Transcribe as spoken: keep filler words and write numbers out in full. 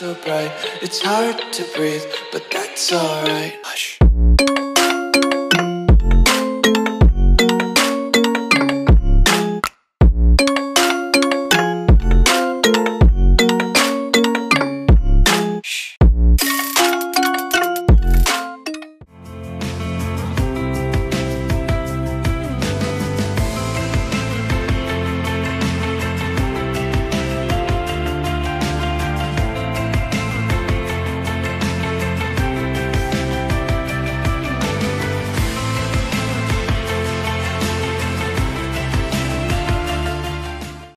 so bright. It's hard to breathe, but that's alright. Hush.